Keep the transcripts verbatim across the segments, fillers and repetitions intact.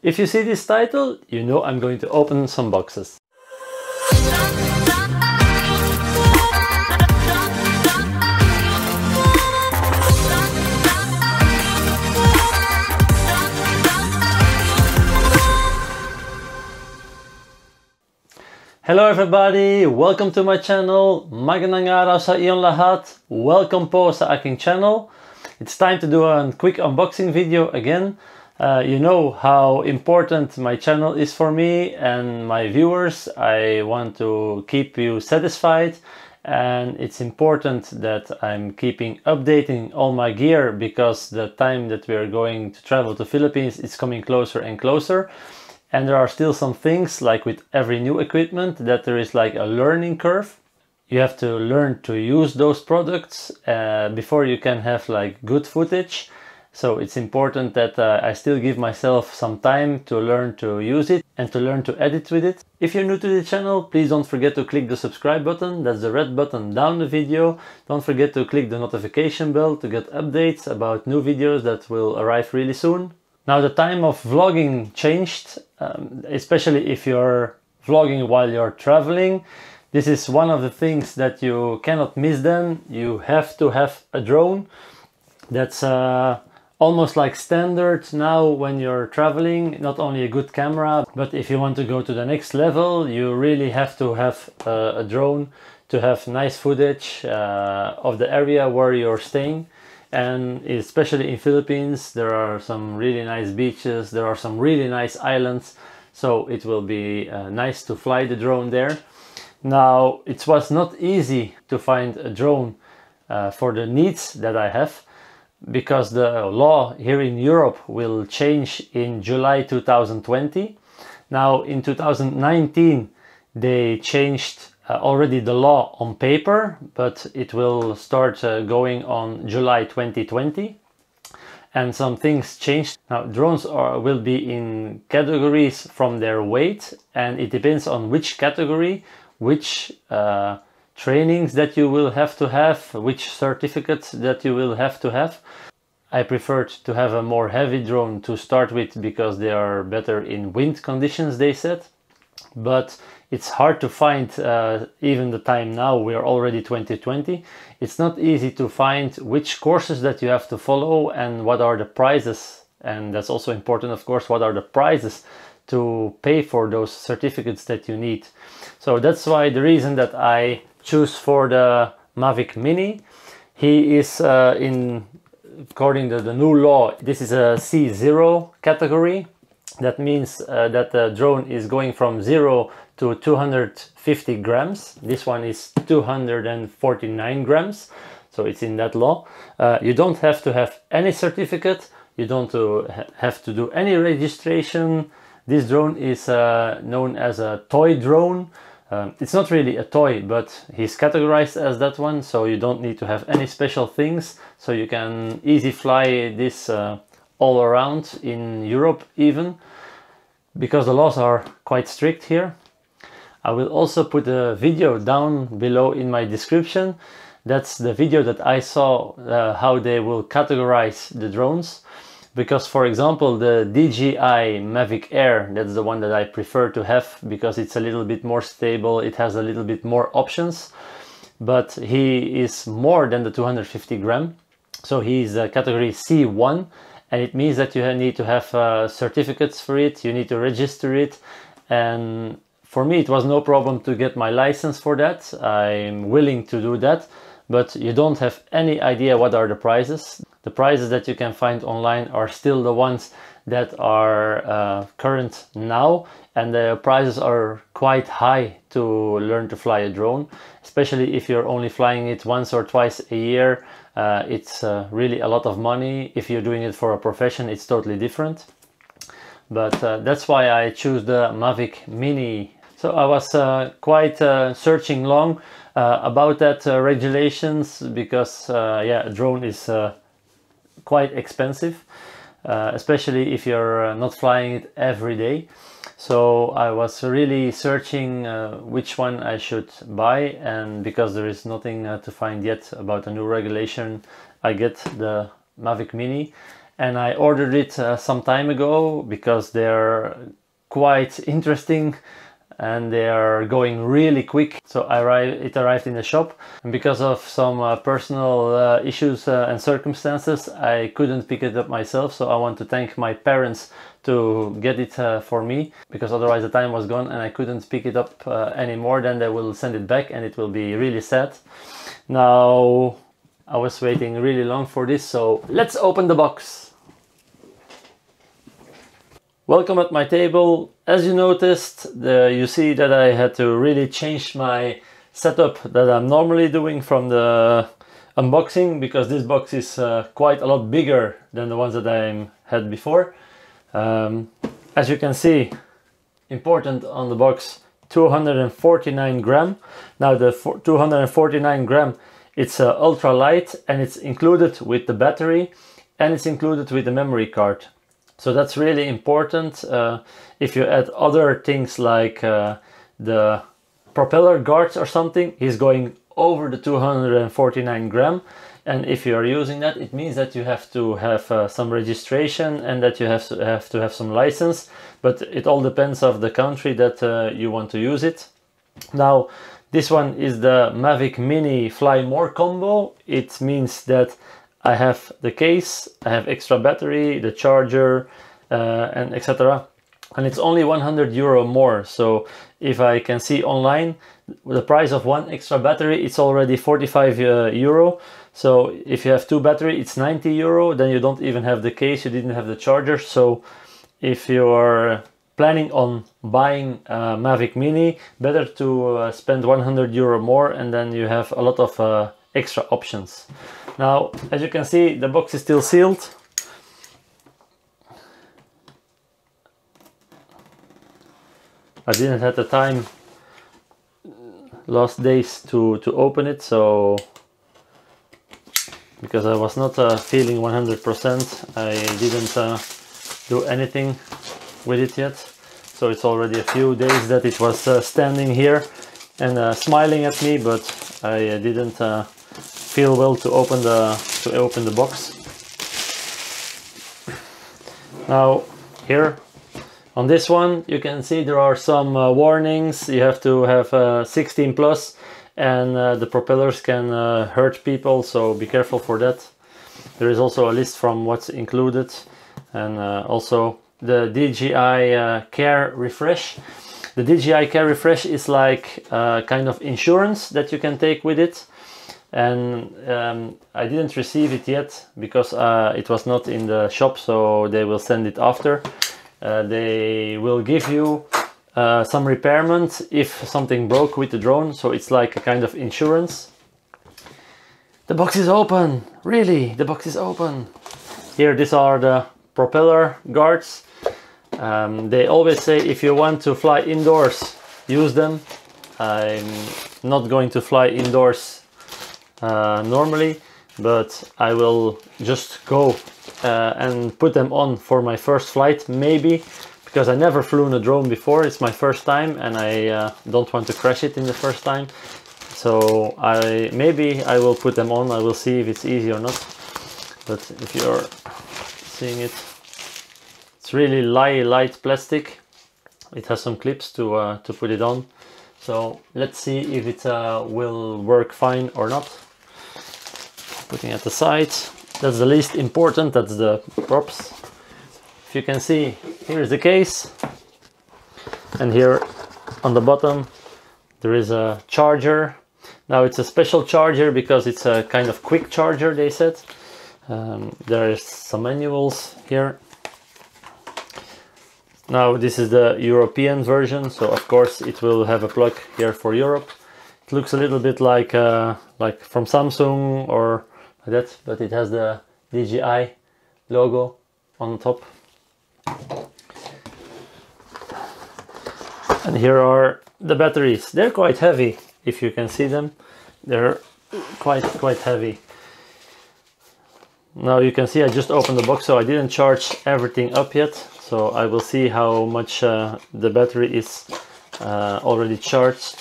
If you see this title, you know I'm going to open some boxes. Hello everybody, welcome to my channel. Magandang araw sa iyong lahat. Welcome po sa aking channel. It's time to do a quick unboxing video again. Uh, you know how important my channel is for me and my viewers. I want to keep you satisfied, and it's important that I'm keeping updating all my gear, because the time that we are going to travel to Philippines is coming closer and closer. And there are still some things, like with every new equipment, that there is like a learning curve. You have to learn to use those products uh, before you can have like good footage. So it's important that uh, I still give myself some time to learn to use it and to learn to edit with it. If you're new to the channel, please don't forget to click the subscribe button. That's the red button down the video. Don't forget to click the notification bell to get updates about new videos that will arrive really soon. Now the time of vlogging changed, um, especially if you're vlogging while you're traveling. This is one of the things that you cannot miss then. You have to have a drone. That's uh, almost like standard now when you're traveling. Not only a good camera, but if you want to go to the next level, you really have to have uh, a drone to have nice footage uh, of the area where you're staying. And especially in Philippines, there are some really nice beaches, there are some really nice islands, so it will be uh, nice to fly the drone there. Now, it was not easy to find a drone uh, for the needs that I have, because the law here in Europe will change in July two thousand twenty. Now, in two thousand nineteen, they changed Uh, already the law on paper, but it will start uh, going on July twenty twenty, and some things changed. Now drones are will be in categories from their weight, and it depends on which category, which uh, trainings that you will have to have, which certificates that you will have to have. I preferred to have a more heavy drone to start with, because they are better in wind conditions, they said. But it's hard to find, uh, even the time now, we are already twenty twenty. It's not easy to find which courses that you have to follow and what are the prices. And that's also important, of course, what are the prices to pay for those certificates that you need. So that's why the reason that I choose for the Mavic Mini. He is uh, in, according to the new law, this is a C zero category. That means uh, that the drone is going from zero to two hundred fifty grams. This one is two hundred forty-nine grams, so it's in that law. Uh, you don't have to have any certificate, you don't uh, have to do any registration. This drone is uh, known as a toy drone. Um, it's not really a toy, but he's categorized as that one, so you don't need to have any special things. So you can easily fly this uh, all around in Europe, even because the laws are quite strict here. I will also put a video down below in my description. That's the video that I saw uh, how they will categorize the drones, because for example the D J I Mavic Air, that's the one that I prefer to have because it's a little bit more stable, it has a little bit more options, but he is more than the two hundred fifty gram, so he is a category C one. And it means that you need to have uh, certificates for it, you need to register it. And for me it was no problem to get my license for that. I'm willing to do that, but you don't have any idea what are the prices. The prices that you can find online are still the ones that are uh, current now, and the prices are quite high to learn to fly a drone, especially if you're only flying it once or twice a year. Uh, it's uh, really a lot of money. If you're doing it for a profession, it's totally different. But uh, that's why I choose the Mavic Mini. So I was uh, quite uh, searching long uh, about that uh, regulations, because uh, yeah, a drone is uh, quite expensive, uh, especially if you're not flying it every day. So I was really searching uh, which one I should buy, and because there is nothing uh, to find yet about a new regulation, I get the Mavic Mini. and I ordered it uh, some time ago because they're quite interesting and they are going really quick. So I arrived, it arrived in the shop, and because of some uh, personal uh, issues uh, and circumstances, I couldn't pick it up myself. So I want to thank my parents to get it uh, for me, because otherwise the time was gone and I couldn't pick it up uh, anymore. Then they will send it back and it will be really sad. Now, I was waiting really long for this, so let's open the box. Welcome at my table. As you noticed, the, you see that I had to really change my setup that I'm normally doing from the unboxing, because this box is uh, quite a lot bigger than the ones that I had before. Um, as you can see, important on the box, two hundred forty-nine gram. Now the two hundred forty-nine gram, it's uh, ultra light, and it's included with the battery and it's included with the memory card. So that's really important. Uh, if you add other things like uh, the propeller guards or something, it's going over the two hundred forty-nine gram. And if you are using that, it means that you have to have uh, some registration and that you have to have, to have some license. But it all depends on the country that uh, you want to use it. Now, this one is the Mavic Mini Fly More combo. It means that I have the case, I have extra battery, the charger, uh, and et cetera. And it's only one hundred euro more. So if I can see online, the price of one extra battery, it's already forty-five euro. So if you have two batteries, it's ninety euro. Then you don't even have the case, you didn't have the charger. So if you are planning on buying a Mavic Mini, better to uh, spend one hundred euro more, and then you have a lot of uh, extra options. Now, as you can see, the box is still sealed. I didn't have the time last days to, to open it, so because I was not uh, feeling one hundred percent, I didn't uh, do anything with it yet. So it's already a few days that it was uh, standing here and uh, smiling at me, but I uh, didn't uh, feel well to open the to open the box. Now here on this one you can see there are some uh, warnings. You have to have uh, sixteen plus, and uh, the propellers can uh, hurt people, so be careful for that. There is also a list from what's included, and uh, also the D J I uh, Care Refresh. The D J I Care Refresh is like a kind of insurance that you can take with it. And um, I didn't receive it yet because uh, it was not in the shop, so they will send it after. Uh, they will give you uh, some repairment if something broke with the drone, so it's like a kind of insurance. The box is open! Really, the box is open! Here, these are the propeller guards. Um, they always say if you want to fly indoors, use them. I'm not going to fly indoors Uh, normally, but I will just go uh, and put them on for my first flight, maybe, because I never flew in a drone before. It's my first time, and I uh, don't want to crash it in the first time. So I maybe I will put them on. I will see if it's easy or not. But if you're seeing it, it's really light, light plastic. It has some clips to uh, to put it on. So let's see if it uh, will work fine or not. Putting at the side, that's the least important, that's the props. If you can see, here is the case, and here on the bottom there is a charger. Now it's a special charger because it's a kind of quick charger, they said. Um, there is some manuals here. Now this is the European version, so of course it will have a plug here for Europe. It looks a little bit like uh, like from Samsung or like that, but it has the D J I logo on top. And here are the batteries. They're quite heavy, if you can see them. They're quite, quite heavy. Now you can see I just opened the box, so I didn't charge everything up yet. So I will see how much uh, the battery is uh, already charged.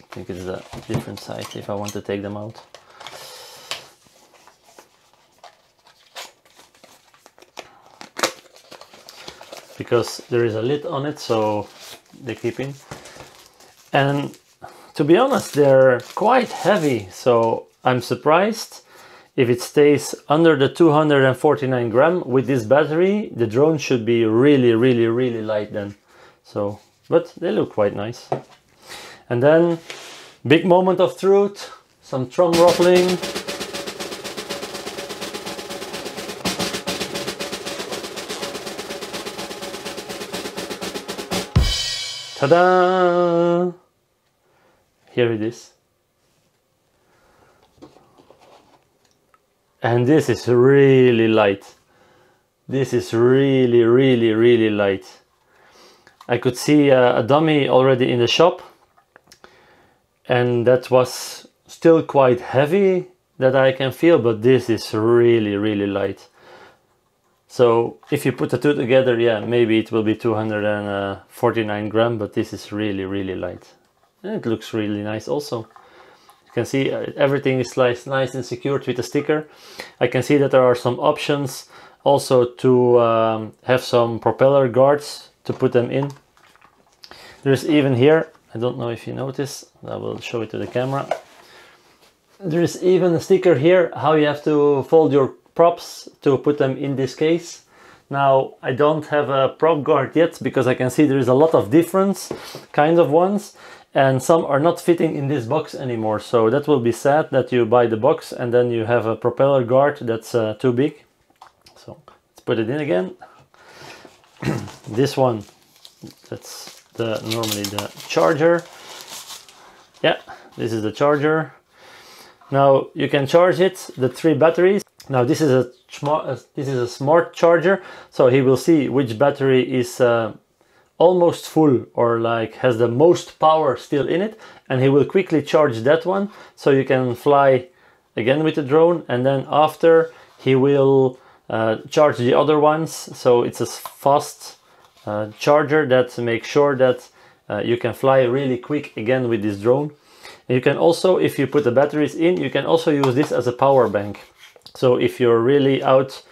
I think it's a different side if I want to take them out. because there is a lid on it, so they keep in. And to be honest, they're quite heavy, so I'm surprised if it stays under the two hundred forty-nine gram. With this battery, the drone should be really, really, really light then. So, but they look quite nice. And then, big moment of truth, some drum ruffling. Ta-da! Here it is. And this is really light. This is really, really, really light. I could see a, a dummy already in the shop, and that was still quite heavy that I can feel, but this is really, really light. So if you put the two together, yeah, maybe it will be two hundred forty-nine gram, but this is really, really light. And it looks really nice also. You can see everything is sliced nice and secured with a sticker. I can see that there are some options also to um, have some propeller guards to put them in. There's even here, I don't know if you notice, I will show it to the camera. There is even a sticker here, how you have to fold your props to put them in this case. Now I don't have a prop guard yet because I can see there is a lot of different kinds of ones, and some are not fitting in this box anymore. So that will be sad that you buy the box and then you have a propeller guard that's uh, too big. So let's put it in again. This one, that's the normally the charger. Yeah, this is the charger. Now you can charge it, the three batteries. Now this is a this is a smart charger, so he will see which battery is uh, almost full, or like has the most power still in it, and he will quickly charge that one, so you can fly again with the drone, and then after he will uh, charge the other ones. So it's a fast uh, charger that makes sure that uh, you can fly really quick again with this drone. And you can also, if you put the batteries in, you can also use this as a power bank. So if you're really out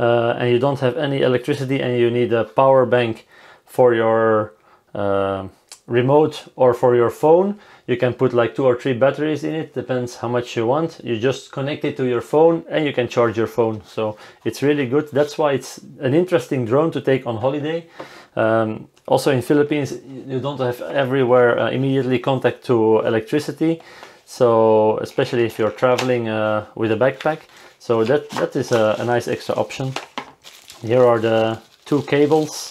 uh, and you don't have any electricity and you need a power bank for your uh, remote or for your phone, you can put like two or three batteries in it, depends how much you want. You just connect it to your phone and you can charge your phone. So it's really good. That's why it's an interesting drone to take on holiday. Um, also in Philippines, you don't have everywhere uh, immediately contact to electricity. So especially if you're traveling uh, with a backpack. So that, that is a, a nice extra option. Here are the two cables.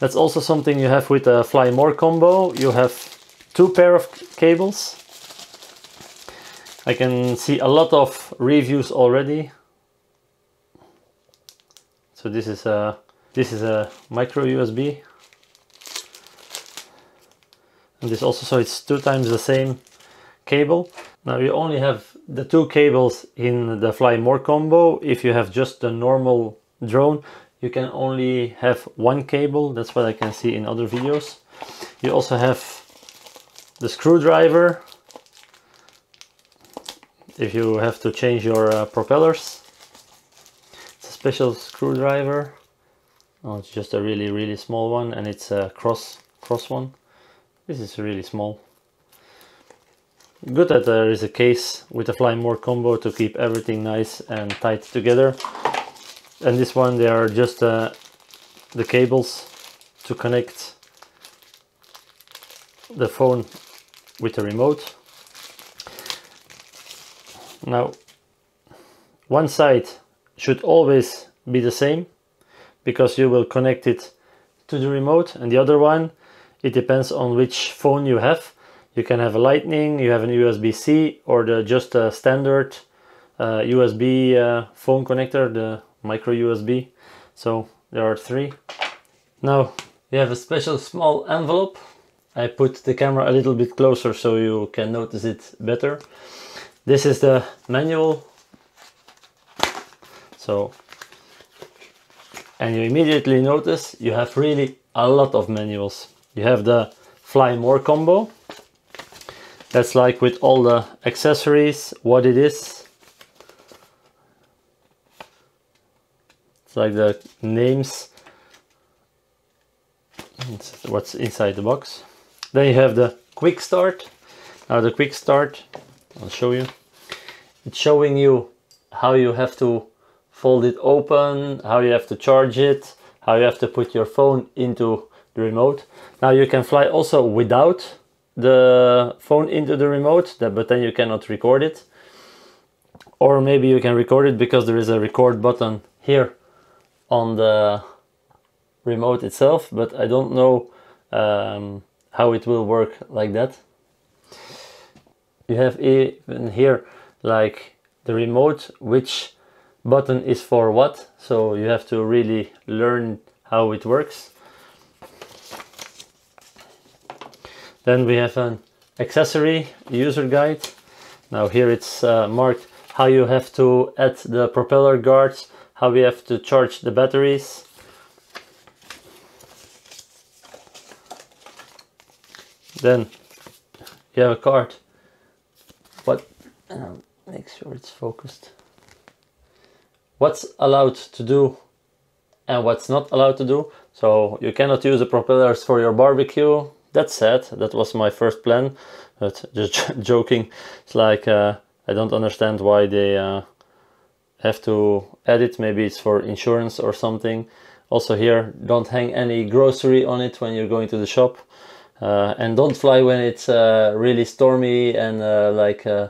That's also something you have with a Fly More combo. You have two pair of cables. I can see a lot of reviews already. So this is a, this is a micro U S B. And this also, so it's two times the same cable. Now you only have the two cables in the Fly More combo. If you have just the normal drone, you can only have one cable. That's what I can see in other videos. You also have the screwdriver if you have to change your uh, propellers. It's a special screwdriver. Oh, it's just a really, really small one, and it's a cross cross one. This is really small. Good that there is a case with the Fly More combo to keep everything nice and tight together. And this one, they are just uh, the cables to connect the phone with the remote. Now, one side should always be the same because you will connect it to the remote, and the other one, it depends on which phone you have. You can have a Lightning, you have an U S B C, or the just a standard uh, U S B uh, phone connector, the micro U S B. So there are three. Now you have a special small envelope. I put the camera a little bit closer so you can notice it better. This is the manual. So, and you immediately notice you have really a lot of manuals. You have the Fly More combo. That's like with all the accessories, what it is. It's like the names what's inside the box. Then you have the quick start. Now the quick start, I'll show you. It's showing you how you have to fold it open, how you have to charge it, how you have to put your phone into the remote. Now you can fly also without the phone into the remote, but then you cannot record it. Or maybe you can record it because there is a record button here on the remote itself, but I don't know um, how it will work like that. You have even here like the remote, which button is for what, so you have to really learn how it works. Then we have an accessory user guide. Now here it's uh, marked how you have to add the propeller guards, how we have to charge the batteries. Then you have a card. What? Um, make sure it's focused. What's allowed to do and what's not allowed to do. So you cannot use the propellers for your barbecue. That's sad. That was my first plan, but just joking. It's like uh, I don't understand why they uh, have to add it. Maybe it's for insurance or something. Also here, don't hang any grocery on it when you're going to the shop. Uh, and don't fly when it's uh, really stormy and uh, like uh,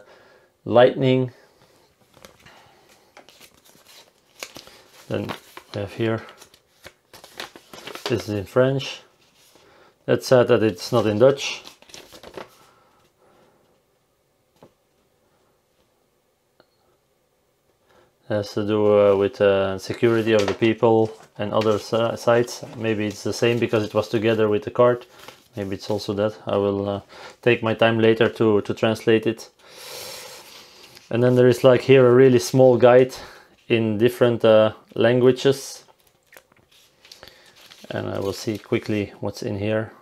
lightning. Then we have here, this is in French. That's sad that it's not in Dutch. It has to do uh, with uh, security of the people and other sites. Maybe it's the same because it was together with the card. Maybe it's also that. I will uh, take my time later to, to translate it. And then there is like here a really small guide in different uh, languages. And I will see quickly what's in here.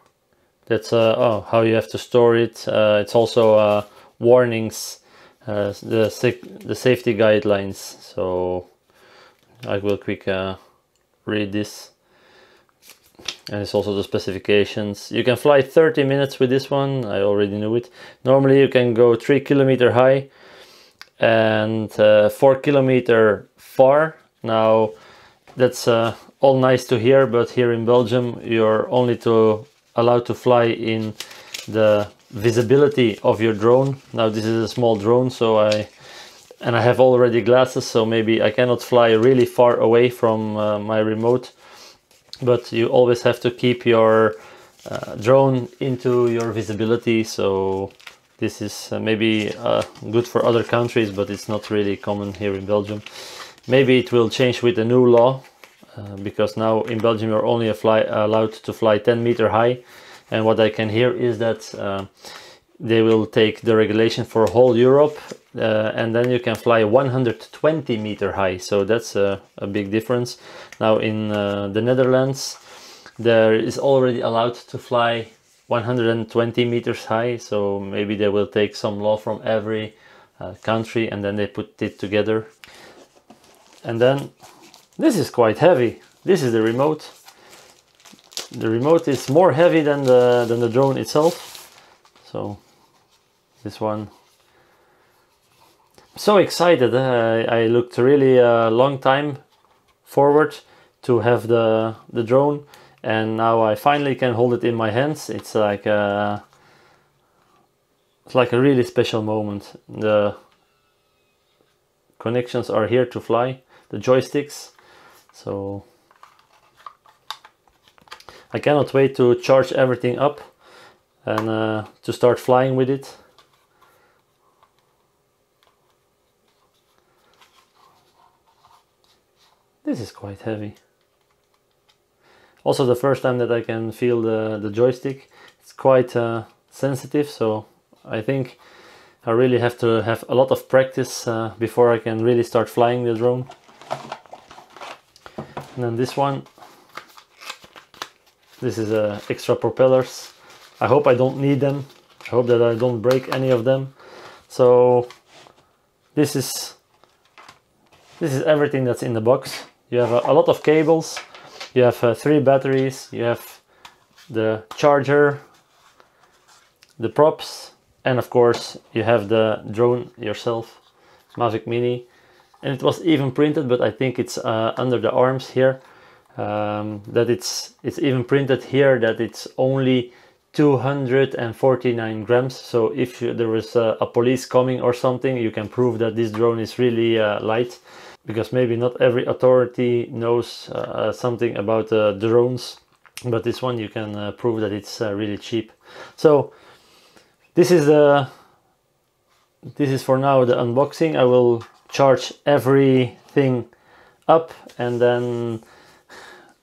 That's uh, oh, how you have to store it. Uh, it's also uh, warnings, uh, the, the safety guidelines. So I will quick uh, read this. And it's also the specifications. You can fly thirty minutes with this one. I already knew it. Normally you can go three kilometer high and uh, four kilometer far. Now that's uh, all nice to hear, but here in Belgium you're only to allowed to fly in the visibility of your drone. Now this is a small drone, so I and I have already glasses, so maybe I cannot fly really far away from uh, my remote. But you always have to keep your uh, drone into your visibility, so this is uh, maybe uh, good for other countries, but it's not really common here in Belgium. Maybe it will change with the new law, uh, because now in Belgium you're only a fly, allowed to fly ten meter high, and what I can hear is that uh, they will take the regulation for whole Europe, uh, and then you can fly one hundred twenty meter high, so that's a, a big difference. Now in uh, the Netherlands there is already allowed to fly one hundred twenty meters high, so maybe they will take some law from every uh, country and then they put it together. And then this is quite heavy. This is the remote. The remote is more heavy than the, than the drone itself. So this one. So excited. Uh, I looked really a long time forward to have the, the drone, and now I finally can hold it in my hands. It's like a, it's like a really special moment. The connections are here to fly, the joysticks, so I cannot wait to charge everything up and uh, to start flying with it. This is quite heavy. Also the first time that I can feel the, the joystick. It's quite uh, sensitive, so I think I really have to have a lot of practice uh, before I can really start flying the drone. And then this one. This is uh, extra propellers. I hope I don't need them. I hope that I don't break any of them. So this is, this is everything that's in the box. You have a, a lot of cables, you have uh, three batteries, you have the charger, the props, and of course you have the drone yourself, Mavic Mini. And it was even printed, but I think it's uh, under the arms here, um, that it's it's even printed here that it's only two hundred forty-nine grams. So if you, there was a, a police coming or something, you can prove that this drone is really uh, light, because maybe not every authority knows uh, something about uh, drones, but this one you can uh, prove that it's uh, really cheap. So this is the this is for now the unboxing. I will charge everything up, and then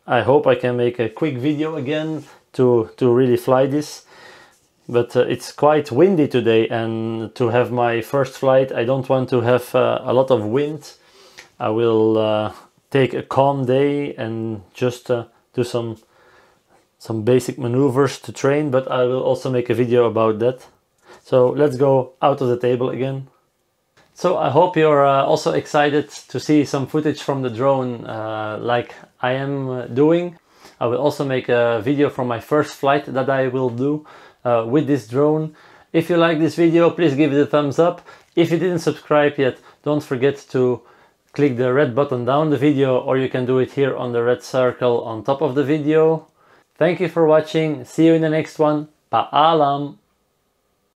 I hope I can make a quick video again to to really fly this. But uh, it's quite windy today, and to have my first flight, I don't want to have uh, a lot of wind. I will uh, take a calm day and just uh, do some some basic maneuvers to train, but I will also make a video about that. So let's go out of the table again. So I hope you're uh, also excited to see some footage from the drone uh, like I am doing. I will also make a video from my first flight that I will do uh, with this drone. If you like this video, please give it a thumbs up. If you didn't subscribe yet, don't forget to click the red button down the video, or you can do it here on the red circle on top of the video. Thank you for watching. See you in the next one. Pa alam.